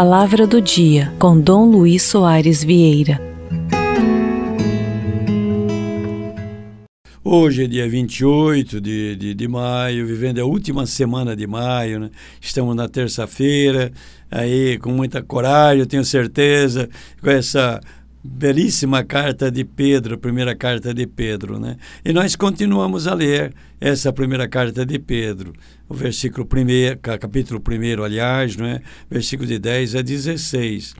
Palavra do Dia, com Dom Luiz Soares Vieira. Hoje é dia 28 de maio, vivendo a última semana de maio, né? Estamos na terça-feira, aí com muita coragem, eu tenho certeza, com essa belíssima carta de Pedro, a primeira carta de Pedro, né? E nós continuamos a ler essa primeira carta de Pedro, o versículo 1, capítulo 1, aliás, não é? Versículo de 10 a 16.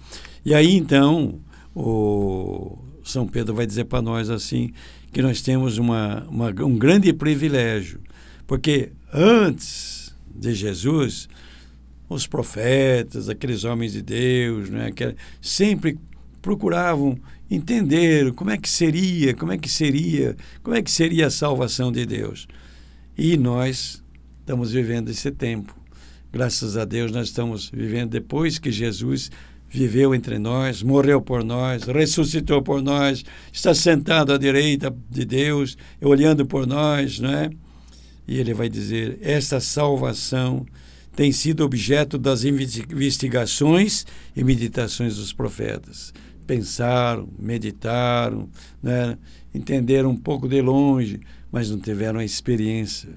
E aí, então, o São Pedro vai dizer para nós assim, que nós temos um grande privilégio, porque antes de Jesus, os profetas, aqueles homens de Deus, não é? Sempre procuravam entender como é que seria a salvação de Deus. E nós estamos vivendo esse tempo. Graças a Deus nós estamos vivendo depois que Jesus viveu entre nós, morreu por nós, ressuscitou por nós, está sentado à direita de Deus, olhando por nós, não é? E ele vai dizer, esta salvação tem sido objeto das investigações e meditações dos profetas. Pensaram, meditaram, né? Entenderam um pouco de longe, mas não tiveram a experiência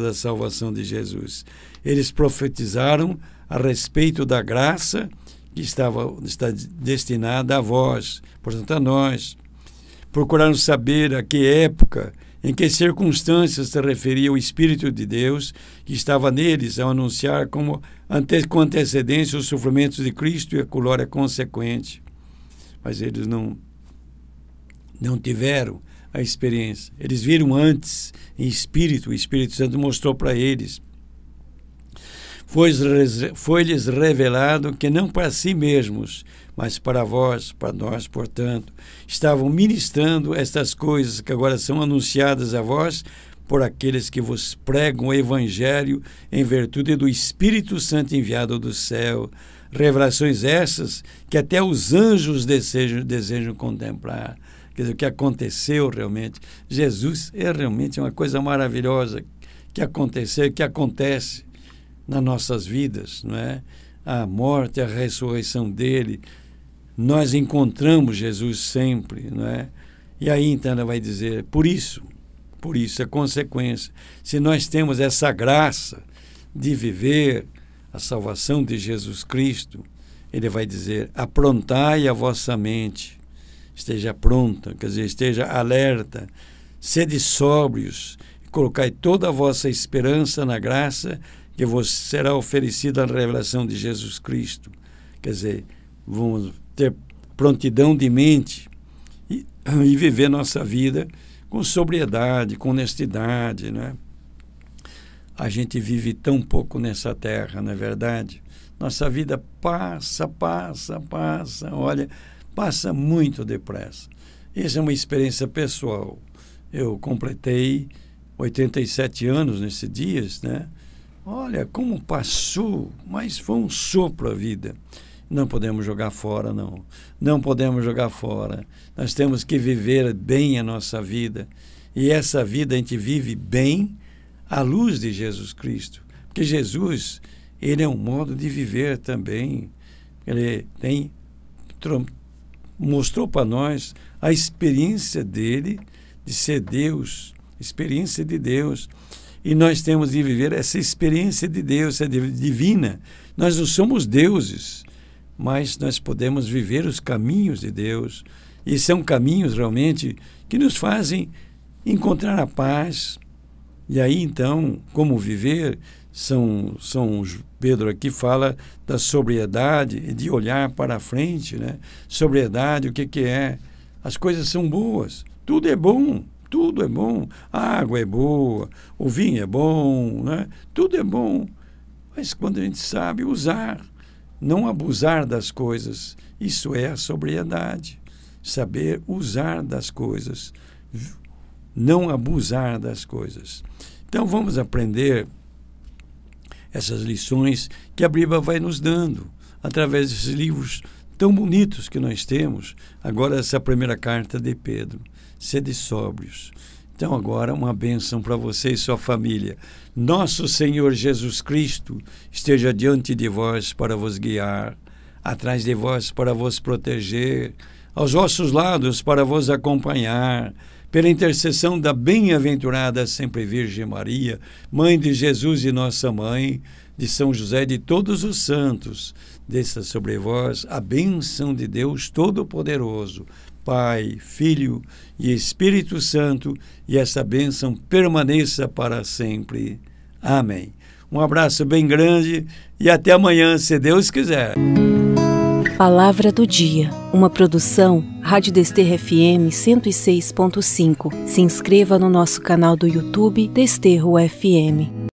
da salvação de Jesus. Eles profetizaram a respeito da graça que está destinada a vós, portanto a nós. Procuraram saber a que época, em que circunstâncias se referia o Espírito de Deus que estava neles ao anunciar com antecedência os sofrimentos de Cristo e a glória consequente. Mas eles não tiveram a experiência. Eles viram antes em espírito, o Espírito Santo mostrou para eles. Foi-lhes revelado que não para si mesmos, mas para vós, para nós, portanto, estavam ministrando estas coisas que agora são anunciadas a vós por aqueles que vos pregam o Evangelho em virtude do Espírito Santo enviado do céu. Revelações essas que até os anjos desejam contemplar. Quer dizer, o que aconteceu realmente. Jesus é realmente uma coisa maravilhosa que aconteceu, que acontece nas nossas vidas, não é? A morte, a ressurreição dele, nós encontramos Jesus sempre, não é? E aí então ela vai dizer, por isso, é consequência, se nós temos essa graça de viver a salvação de Jesus Cristo, ele vai dizer, aprontai a vossa mente, esteja pronta, quer dizer, esteja alerta, sede sóbrios, colocai toda a vossa esperança na graça que vos será oferecida a revelação de Jesus Cristo. Quer dizer, vamos ter prontidão de mente e viver nossa vida com sobriedade, com honestidade, né? A gente vive tão pouco nessa terra, não é verdade? Nossa vida passa, olha, passa muito depressa. Essa é uma experiência pessoal. Eu completei 87 anos nesses dias, né? Olha, como passou, mas foi um sopro a vida. Não podemos jogar fora, não. Não podemos jogar fora. Nós temos que viver bem a nossa vida. E essa vida a gente vive bem à luz de Jesus Cristo. Porque Jesus, ele é um modo de viver também. Ele mostrou para nós a experiência dele de ser Deus, experiência de Deus. E nós temos de viver essa experiência de Deus, essa divina. Nós não somos deuses, mas nós podemos viver os caminhos de Deus. E são caminhos realmente que nos fazem encontrar a paz. E aí, então, como viver? São Pedro aqui fala da sobriedade, de olhar para a frente, né? Sobriedade, o que é? As coisas são boas, tudo é bom. Tudo é bom, a água é boa, o vinho é bom, né? Tudo é bom, mas quando a gente sabe usar, não abusar das coisas, isso é a sobriedade, saber usar das coisas, não abusar das coisas. Então vamos aprender essas lições que a Bíblia vai nos dando, através desses livros tão bonitos que nós temos, agora essa primeira carta de Pedro. Sede sóbrios, Então agora uma bênção para você e sua família. Nosso Senhor Jesus Cristo esteja diante de vós para vos guiar, atrás de vós para vos proteger, aos vossos lados para vos acompanhar, pela intercessão da bem-aventurada sempre Virgem Maria, Mãe de Jesus e Nossa Mãe, de São José e de todos os santos, desça sobre vós a bênção de Deus Todo-Poderoso, Pai, Filho e Espírito Santo, e essa bênção permaneça para sempre. Amém. Um abraço bem grande e até amanhã, se Deus quiser. Palavra do Dia, uma produção Rádio Desterro FM 106.5. Se inscreva no nosso canal do YouTube Desterro FM.